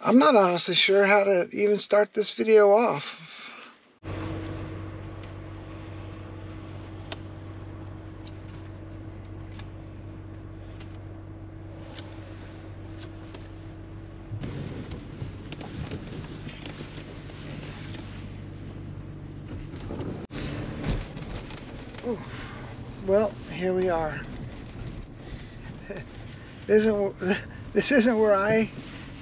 I'm not honestly sure how to even start this video off. Ooh. Well, here we are. This isn't where I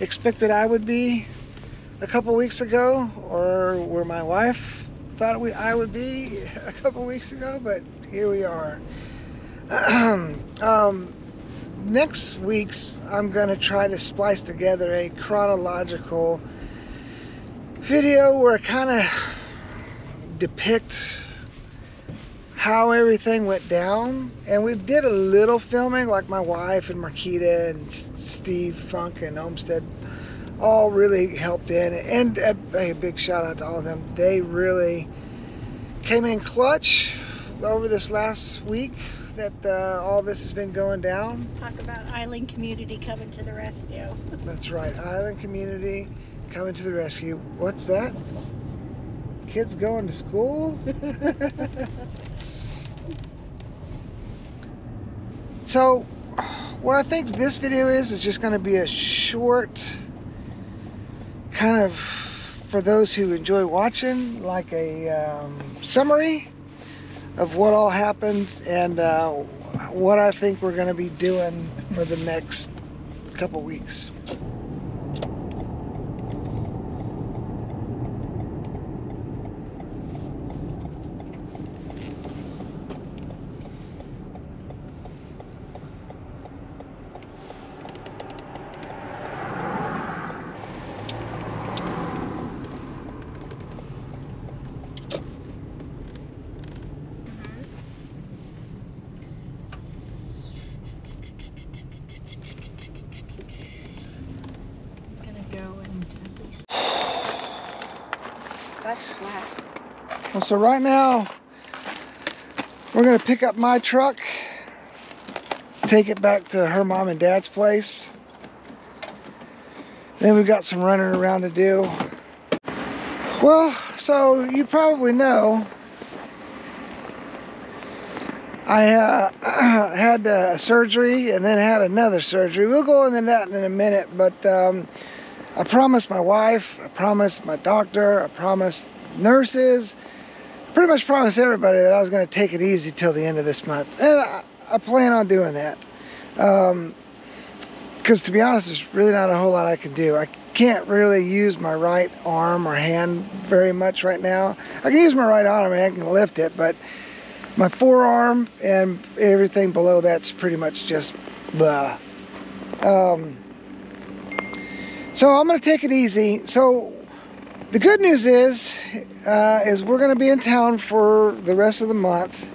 expected I would be a couple weeks ago, or where my wife thought I would be a couple weeks ago, but here we are. Next week's, I'm going to try to splice together a chronological video where I kind of depict how everything went down. And we did a little filming, like my wife and Marquita and Steve Funk and Olmstead all really helped in, and a big shout out to all of them. They really came in clutch over this last week that all this has been going down. Talk about island community coming to the rescue. That's right, island community coming to the rescue. What's that? Kids going to school? So what I think this video is just going to be a short, kind of, for those who enjoy watching, like a summary of what all happened and what I think we're going to be doing for the next couple weeks. So right now, we're going to pick up my truck, take it back to her mom and dad's place. Then we've got some running around to do. Well, so you probably know, I had surgery and then had another surgery. We'll go into that in a minute, but I promised my wife, I promised my doctor, I promised nurses, pretty much promised everybody that I was going to take it easy till the end of this month, and I plan on doing that, because to be honest, there's really not a whole lot I can do. I can't really use my right arm or hand very much right now. I can use my right arm and I can lift it, but my forearm and everything below that's pretty much just blah. So I'm going to take it easy. So the good news is we're going to be in town for the rest of the month,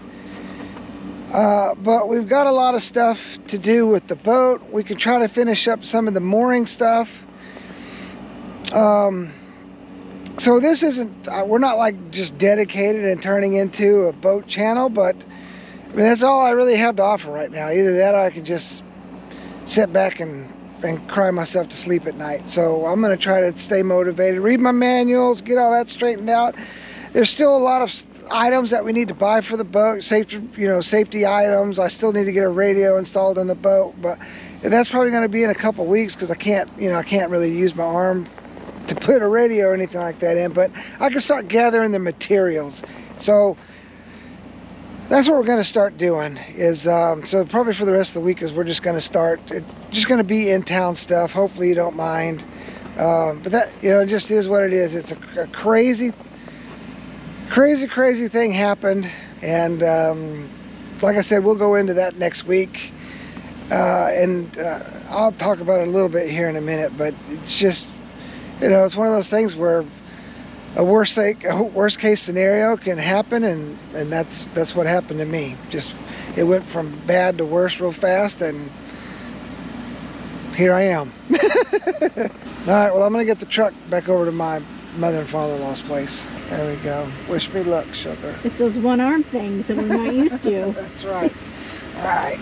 but we've got a lot of stuff to do with the boat. We can try to finish up some of the mooring stuff. So this isn't, we're not like just dedicated and turning into a boat channel, but I mean, that's all I really have to offer right now. Either that or I can just sit back and cry myself to sleep at night. So I'm going to try to stay motivated, read my manuals, get all that straightened out. There's still a lot of items that we need to buy for the boat, safety items. I still need to get a radio installed in the boat, but that's probably going to be in a couple weeks because I can't, I can't really use my arm to put a radio or anything like that in, but I can start gathering the materials. So that's what we're going to start doing is, so probably for the rest of the week is we're just going to start, just going to be in town stuff. Hopefully you don't mind. But that, it just is what it is. It's a crazy, crazy, crazy thing happened. And like I said, we'll go into that next week. And I'll talk about it a little bit here in a minute, but it's just, it's one of those things where a worst case scenario can happen, and that's what happened to me. Just it went from bad to worse real fast, and here I am. All right, well, I'm gonna get the truck back over to my mother and father-in-law's place. There we go. Wish me luck, sugar. It's those one arm things that we're not used to. That's right. All right.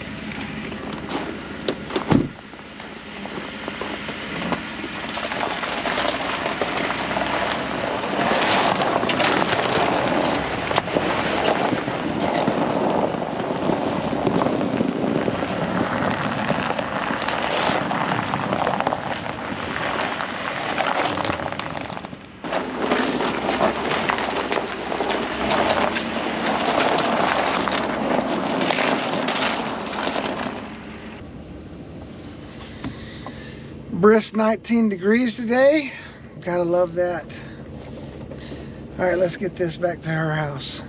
crisp 19 degrees today. Gotta love that. All right, let's get this back to her house.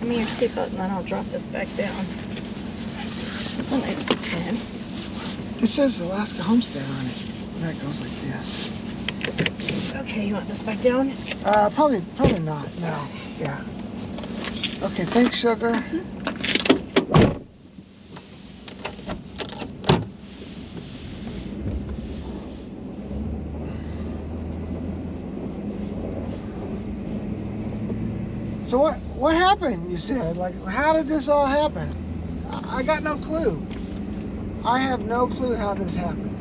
Give me your seatbelt and then I'll drop this back down. That's a nice pen. It says Alaska Homestead on it. That goes like this. Okay, you want this back down? Probably not. No. Yeah. Okay, thanks, sugar. So what happened, you said? Like, how did this all happen? I got no clue. I have no clue how this happened.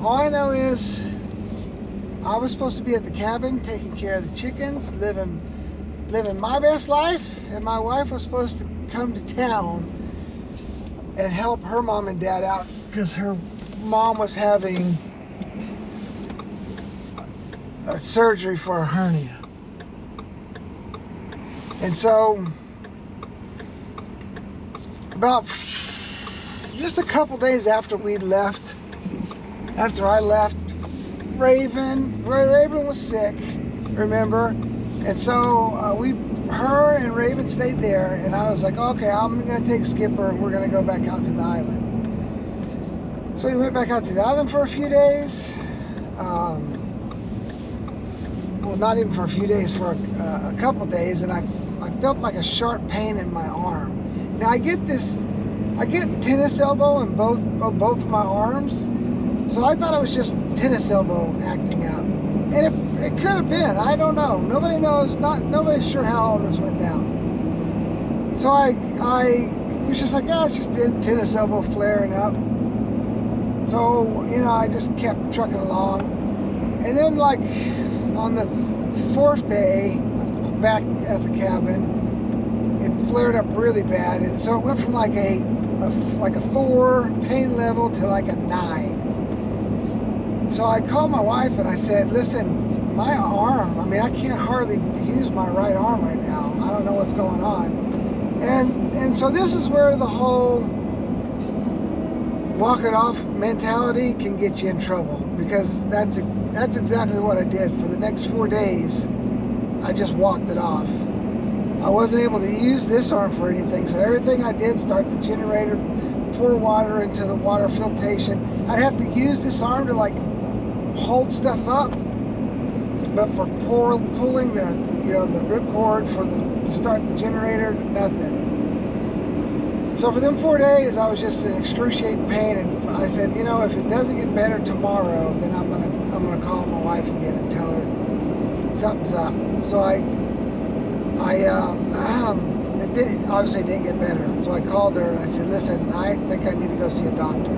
All I know is I was supposed to be at the cabin taking care of the chickens, living my best life, and my wife was supposed to come to town and help her mom and dad out because her mom was having a surgery for a hernia. And so about just a couple days after we left, after I left, Raven was sick, remember? And so her and Raven stayed there, and I was like, okay, I'm gonna take Skipper and we're gonna go back out to the island. So we went back out to the island for a few days. Well, not even for a few days, for a couple days, and I felt like a sharp pain in my arm. Now I get tennis elbow in both of my arms. So I thought it was just tennis elbow acting up. And it could have been, I don't know. Nobody knows, nobody's sure how all this went down. So I was just like, yeah, it's just tennis elbow flaring up. So, you know, I just kept trucking along. And then like on the fourth day, back at the cabin, it flared up really bad. And so it went from like a 4 pain level to like a 9. So I called my wife and I said, listen, my arm, I mean, I can't hardly use my right arm right now. I don't know what's going on. And so this is where the whole walk it off mentality can get you in trouble, because that's exactly what I did. For the next 4 days, I just walked it off. I wasn't able to use this arm for anything, so everything I did, start the generator, pour water into the water filtration, I'd have to use this arm to like hold stuff up, but for pulling the, you know, the ripcord to start the generator, nothing. So for them 4 days, I was just in excruciating pain, and I said, you know, if it doesn't get better tomorrow, then I'm gonna call my wife again and tell her something's up. So it didn't, obviously it didn't get better. So I called her and I said, listen, I think I need to go see a doctor.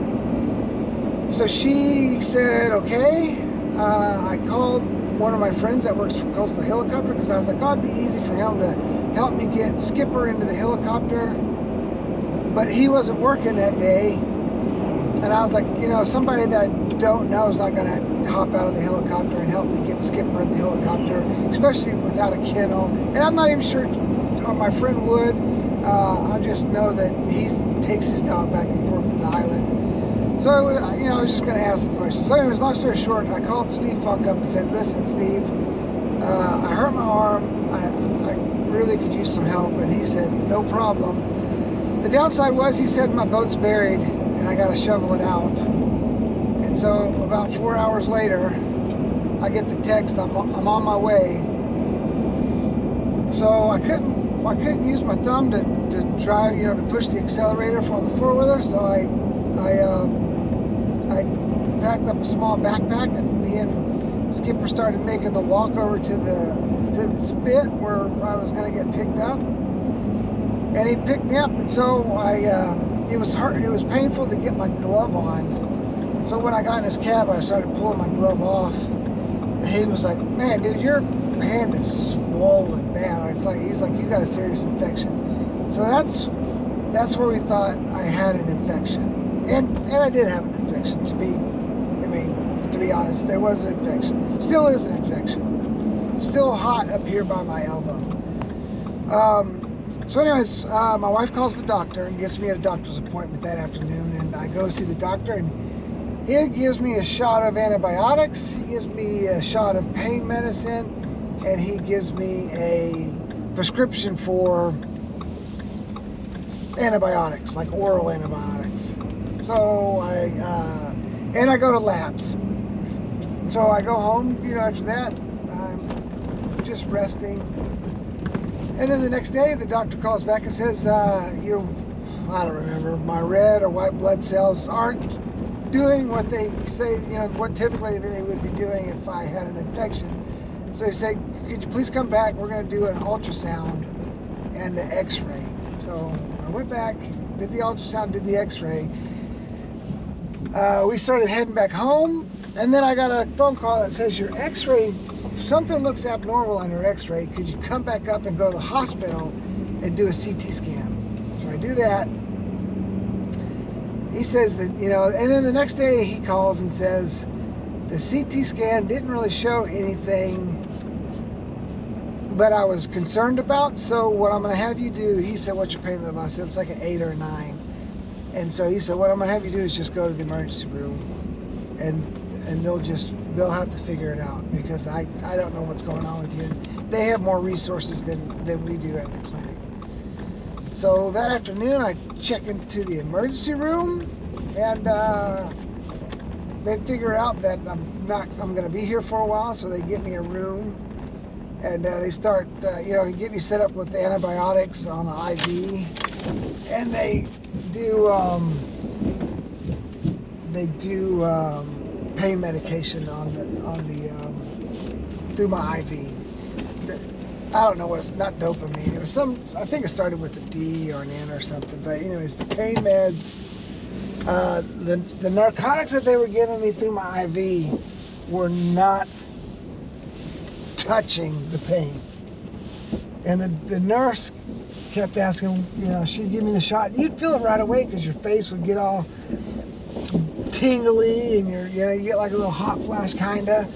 So she said, okay. I called one of my friends that works for Coastal Helicopter, because I was like, oh, it'd be easy for him to help me get Skipper into the helicopter. But he wasn't working that day. And I was like, you know, somebody that I don't know is not gonna hop out of the helicopter and help me get Skipper in the helicopter, especially without a kennel. And I'm not even sure or my friend would. I just know that he takes his dog back and forth to the island. So, you know, I was just going to ask some questions. So anyways, long story short, I called Steve Funk up and said, listen, Steve, I hurt my arm. I really could use some help. And he said, no problem. The downside was, he said, my boat's buried and I got to shovel it out. And so about 4 hours later, I get the text, I'm on my way. So I couldn't use my thumb to drive, you know, to push the accelerator for the four-wheeler, so I packed up a small backpack, and me and Skipper started making the walk over to the spit where I was going to get picked up, and he picked me up, and so it was painful to get my glove on, so when I got in his cab, I started pulling my glove off, and he was like, man, dude, your hand is swollen bad. It's like, he's like, you got a serious infection. So that's where we thought I had an infection, and I did have an infection. To be honest, there was an infection. Still is an infection. It's still hot up here by my elbow. So, anyways, my wife calls the doctor and gets me at a doctor's appointment that afternoon, and I go see the doctor, and He gives me a shot of antibiotics, he gives me a shot of pain medicine, and he gives me a prescription for antibiotics, like oral antibiotics. So I go to labs. So I go home, you know, after that, I'm just resting. And then the next day, the doctor calls back and says, I don't remember, my red or white blood cells aren't doing what they say, you know, what typically they would be doing if I had an infection. So he said, could you please come back? We're going to do an ultrasound and an x-ray. So I went back, did the ultrasound, did the x-ray. We started heading back home. And then I got a phone call that says, your x-ray, something looks abnormal on your x-ray. Could you come back up and go to the hospital and do a CT scan? So I do that. He says that, you know, and then the next day he calls and says, the CT scan didn't really show anything that I was concerned about. So what I'm going to have you do, he said, what's your pain level? I said, it's like an 8 or a 9. And so he said, what I'm going to have you do is just go to the emergency room and they'll have to figure it out, because I don't know what's going on with you. And they have more resources than we do at the clinic. So that afternoon I check into the emergency room, and they figure out that I'm going to be here for a while, so they give me a room, and they start, you know, get me set up with antibiotics on an IV, and they do pain medication through my IV. I don't know what it's, not dopamine. It was some, I think it started with a D or an N or something. But anyways, the pain meds, the narcotics that they were giving me through my IV were not touching the pain. And the nurse kept asking, you know, she'd give me the shot. You'd feel it right away because your face would get all tingly and you get like a little hot flash kinda.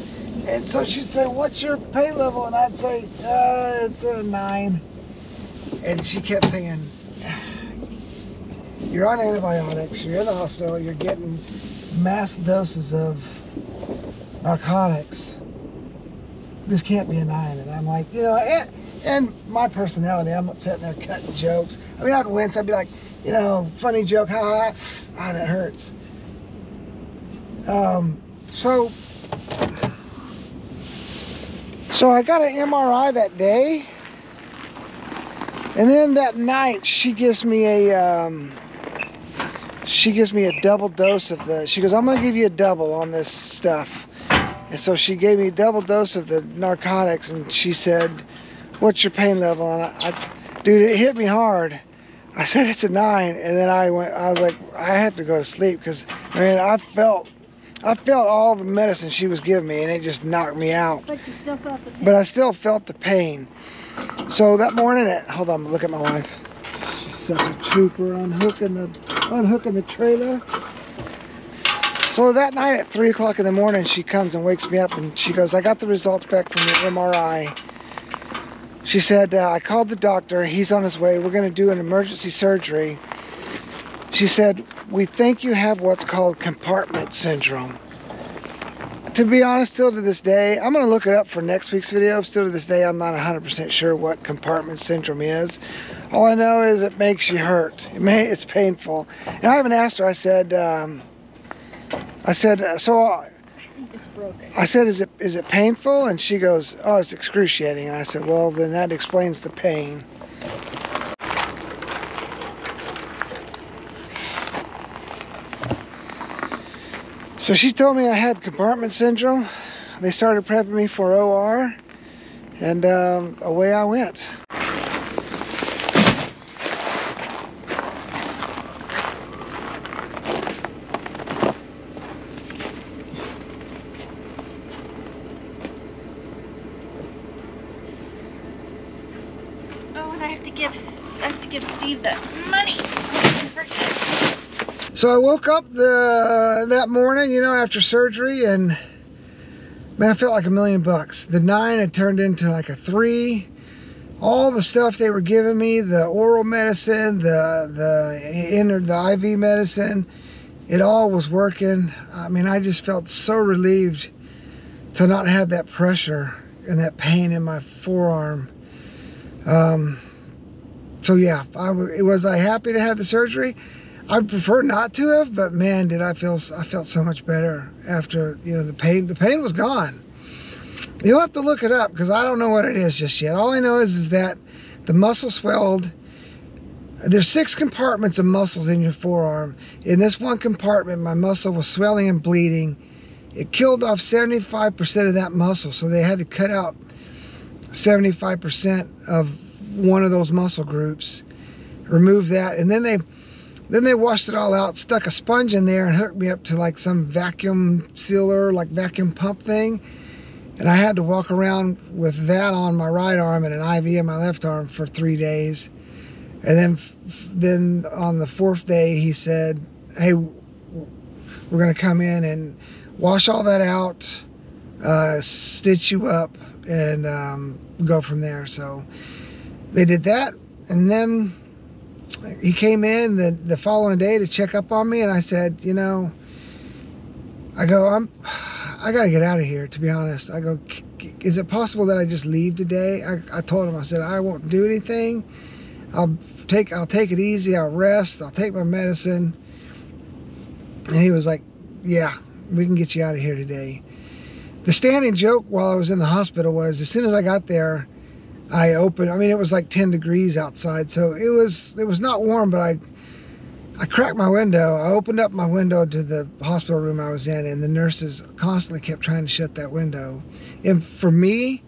And so she'd say, what's your pain level? And I'd say, it's a 9. And she kept saying, you're on antibiotics, you're in the hospital, you're getting mass doses of narcotics. This can't be a 9. And I'm like, you know, and my personality, I'm sitting there cutting jokes. I mean, I'd wince, I'd be like, you know, funny joke, ha, ah, that hurts. So I got an MRI that day, and then that night she gives me a double dose of the. She goes, I'm gonna give you a double on this stuff, and so she gave me a double dose of the narcotics, and she said, "What's your pain level?" And dude, it hit me hard. I said it's a 9, and then I was like, I have to go to sleep because, man, I felt all the medicine she was giving me, and it just knocked me out. But you still felt the pain. But I still felt the pain. So that morning, hold on, look at my wife. She's such a trooper, unhooking the trailer. So that night at 3 o'clock in the morning, she comes and wakes me up, and she goes, I got the results back from the MRI. She said, I called the doctor. He's on his way. We're going to do an emergency surgery. She said, we think you have what's called compartment syndrome. To be honest, still to this day, I'm going to look it up for next week's video. Still to this day, I'm not 100% sure what compartment syndrome is. All I know is it makes you hurt. It's painful. And I haven't asked her. I said, it's broken. I said, is it painful? And she goes, oh, it's excruciating. And I said, well, then that explains the pain. So she told me I had compartment syndrome. They started prepping me for OR, and away I went. Oh, and I have to give Steve that money. So I woke up that morning, you know, after surgery, and man, I felt like $1,000,000. The 9 had turned into like a 3. All the stuff they were giving me, the oral medicine, the IV medicine, it all was working. I mean, I just felt so relieved to not have that pressure and that pain in my forearm. So yeah, was I happy to have the surgery? I'd prefer not to have, but man, did I felt so much better after, you know, the pain was gone. You'll have to look it up because I don't know what it is just yet. All I know is that the muscle swelled. There's 6 compartments of muscles in your forearm. In this one compartment, my muscle was swelling and bleeding. It killed off 75% of that muscle, so they had to cut out 75% of one of those muscle groups, remove that, and then they washed it all out, stuck a sponge in there and hooked me up to like some vacuum sealer, like vacuum pump thing, and I had to walk around with that on my right arm and an IV in my left arm for 3 days. And then on the 4th day he said, hey, we're gonna come in and wash all that out, stitch you up, and go from there. So they did that, and then he came in the following day to check up on me, and I said, you know, I gotta get out of here, to be honest. I go, is it possible that I just leave today? I told him, I said, I won't do anything. I'll take it easy, I'll rest, I'll take my medicine. And he was like, yeah, we can get you out of here today. The standing joke while I was in the hospital was, as soon as I got there, I opened, I mean, it was like 10 degrees outside, so it was not warm, but I cracked my window. I opened up my window to the hospital room I was in, and the nurses constantly kept trying to shut that window. And for me,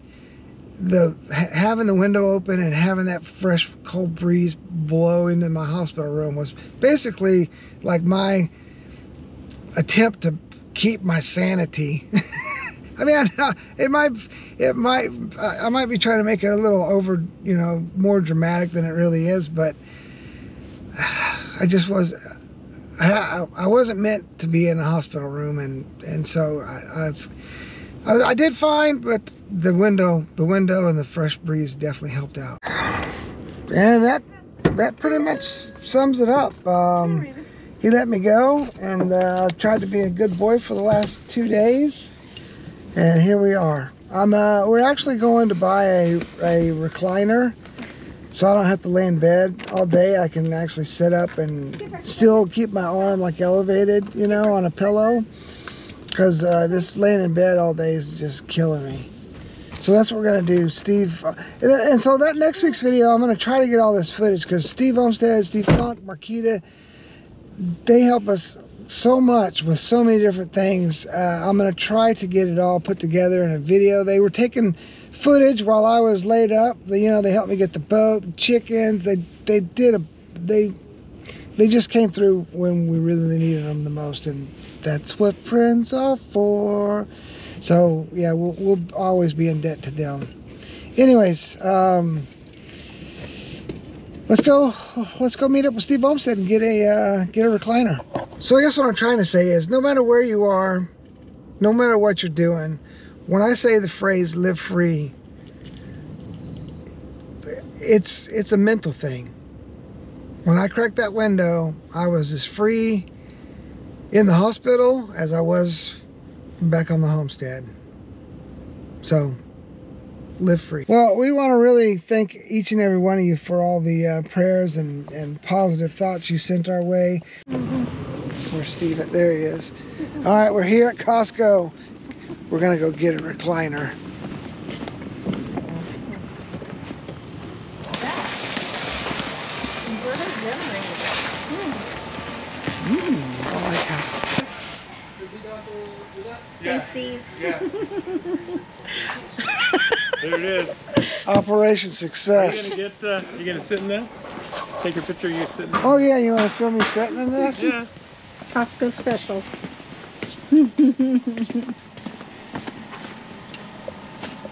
having the window open and having that fresh cold breeze blow into my hospital room was basically like my attempt to keep my sanity. I mean, I might be trying to make it a little over, you know, more dramatic than it really is, but I wasn't meant to be in a hospital room, and so I did fine, but the window and the fresh breeze definitely helped out. And that pretty much sums it up. He let me go, and tried to be a good boy for the last 2 days. And here we are. We're actually going to buy a recliner, so I don't have to lay in bed all day. I can actually sit up and still keep my arm like elevated, you know, on a pillow. Because this laying in bed all day is just killing me. So that's what we're going to do, Steve. And so that next week's video, I'm going to try to get all this footage. Because Steve Olmstead, Steve Funk, Marquita, they help us so much with so many different things. I'm going to try to get it all put together in a video. They were taking footage while I was laid up. You know, they helped me get the boat, the chickens. They just came through when we really needed them the most. And that's what friends are for. So yeah, we'll always be in debt to them. Anyways, let's go meet up with Steve Olmstead and get a recliner. So I guess what I'm trying to say is, no matter where you are, no matter what you're doing, when I say the phrase "live free," it's a mental thing. When I cracked that window, I was as free in the hospital as I was back on the homestead. So live free. Well, we want to really thank each and every one of you for all the prayers and positive thoughts you sent our way. Where's Steve? There he is. All right, we're here at Costco. We're gonna go get a recliner. Yeah. Thanks, Steve. Yeah. There it is. Operation success. You gonna sit in that? Take your picture of you sitting there. Oh yeah, you wanna film me sitting in this? Yeah. Costco special. I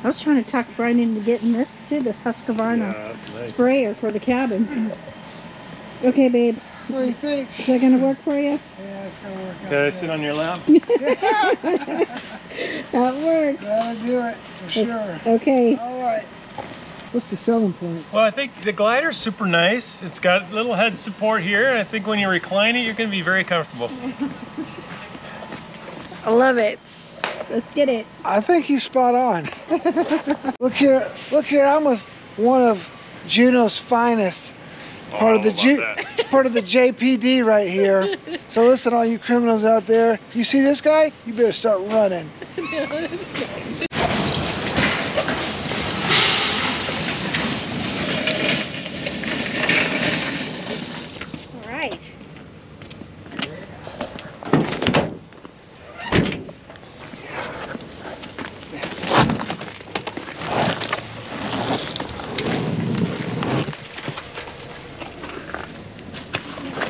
was trying to talk Brian into getting this too, this Husqvarna sprayer for the cabin. Okay, babe. What do you think? Is that gonna work for you? Yeah, it's gonna work. Can I sit on your lap? That works. That'll do it for sure. Okay. All right. What's the selling points? Well, I think the glider's super nice. It's got little head support here. And I think when you recline it, you're going to be very comfortable. I love it. Let's get it. I think he's spot on. Look here, I'm with one of Juneau's finest. Part of the JPD right here. So listen, all you criminals out there, you see this guy? You better start running. No, all right.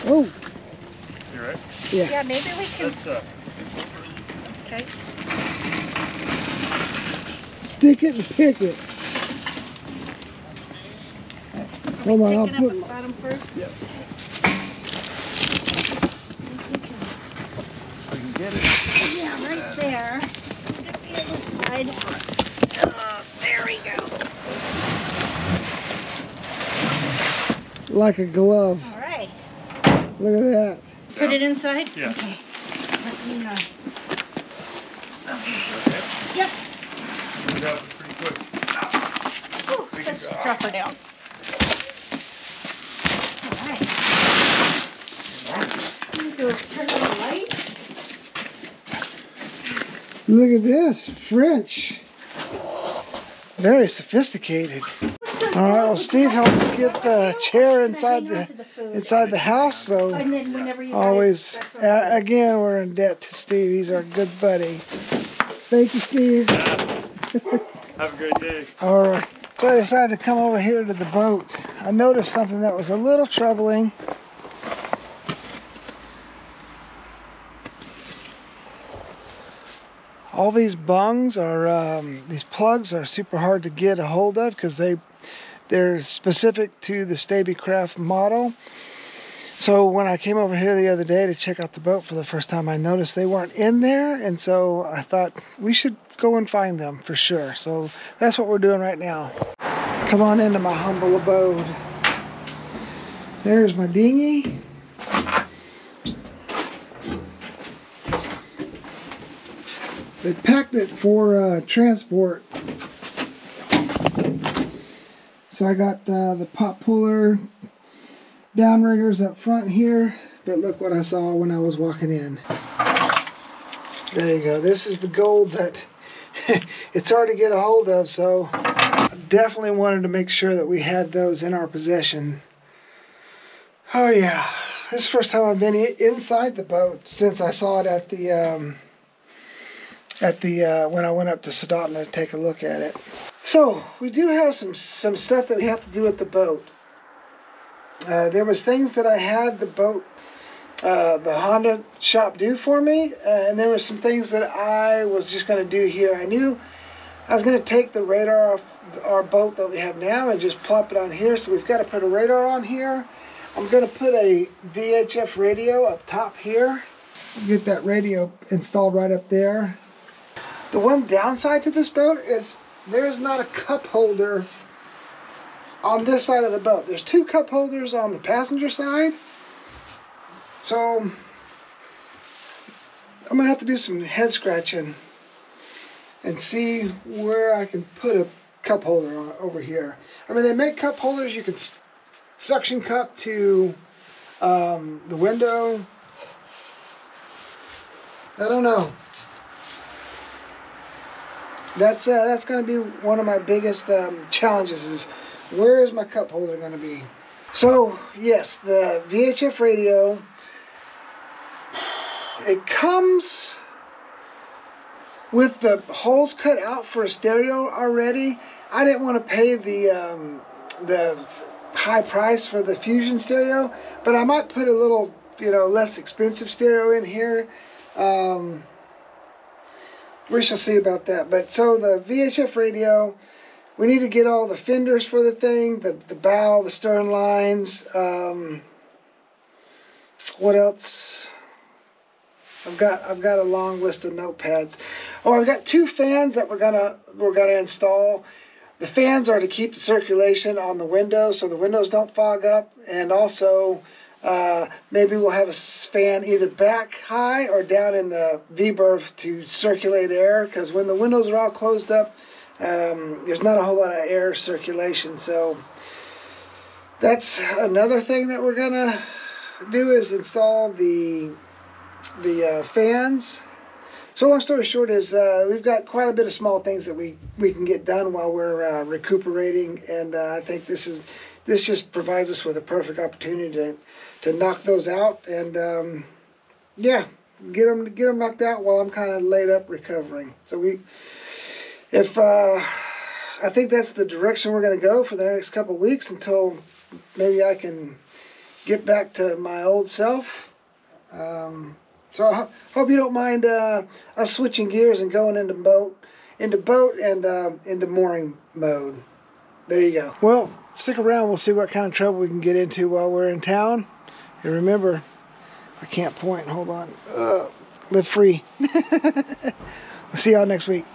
Oh. You right? Yeah. Yeah, maybe we can. Okay. Stick it and pick it. Hold on, I'll put the bottom first. Yeah. I can get it. Yeah, right there. Slide. There we go. Like a glove. All right. Look at that. Put it inside? Yeah. Okay. Let me know. Okay. Yep. That was pretty quick. Ooh, let's drop her down. All right. Turn on the light. Look at this, French. Very sophisticated. All right, well, Steve helped us get the chair inside the house, so always, again, we're in debt to Steve. He's our good buddy. Thank you, Steve. Have a great day. All right, so I decided to come over here to the boat. I noticed something that was a little troubling. All these bungs are, these plugs are super hard to get a hold of because they're specific to the Stabicraft model. So when I came over here the other day to check out the boat for the first time, I noticed they weren't in there. And so I thought we should go and find them for sure. So that's what we're doing right now. Come on into my humble abode. There's my dinghy. They packed it for transport. So I got the pot puller downriggers up front here, but look what I saw when I was walking in. There you go. This is the gold that it's hard to get a hold of, so I definitely wanted to make sure that we had those in our possession. Oh yeah, this is the first time I've been inside the boat since I saw it at the when I went up to Sedatna to take a look at it. So we do have some stuff that we have to do with the boat. There was things that I had the boat, the Honda shop do for me, and there were some things that I was just going to do here. I knew I was going to take the radar off our boat that we have now and just plop it on here. So we've got to put a radar on here. I'm going to put a VHF radio up top here. Get that radio installed right up there. The one downside to this boat is there is not a cup holder on this side of the boat. There's two cup holders on the passenger side. So I'm gonna have to do some head scratching and see where I can put a cup holder on over here. I mean, they make cup holders. You can suction cup to the window. I don't know. That's going to be one of my biggest challenges is where is my cup holder going to be? So yes, the VHF radio, it comes with the holes cut out for a stereo already. I didn't want to pay the high price for the Fusion stereo, but I might put a little, you know, less expensive stereo in here. We shall see about that. But so the VHF radio, we need to get all the fenders for the thing, the bow, the stern lines. What else? I've got a long list of notepads. Oh, I've got two fans that we're gonna install. The fans are to keep the circulation on the windows so the windows don't fog up, and also maybe we'll have a fan either back high or down in the V-berth to circulate air, because when the windows are all closed up, there's not a whole lot of air circulation. So that's another thing that we're gonna do, is install the fans. So long story short is we've got quite a bit of small things that we can get done while we're recuperating, and I think this just provides us with a perfect opportunity to knock those out, and yeah, get them knocked out while I'm kind of laid up recovering. So I think that's the direction we're going to go for the next couple weeks, until maybe I can get back to my old self. So I hope you don't mind us switching gears and going into boat and into mooring mode. There you go. Well, stick around. We'll see what kind of trouble we can get into while we're in town. And remember, I can't point. Hold on. Live free. We'll see y'all next week.